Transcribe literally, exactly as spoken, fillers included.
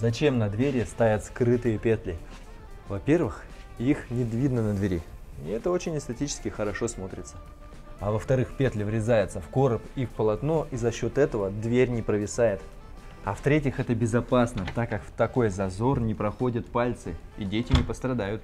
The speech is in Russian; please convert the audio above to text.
Зачем на двери ставят скрытые петли? Во-первых, их не видно на двери, и это очень эстетически хорошо смотрится. А во-вторых, петли врезаются в короб и в полотно, и за счет этого дверь не провисает. А в-третьих, это безопасно, так как в такой зазор не проходят пальцы, и дети не пострадают.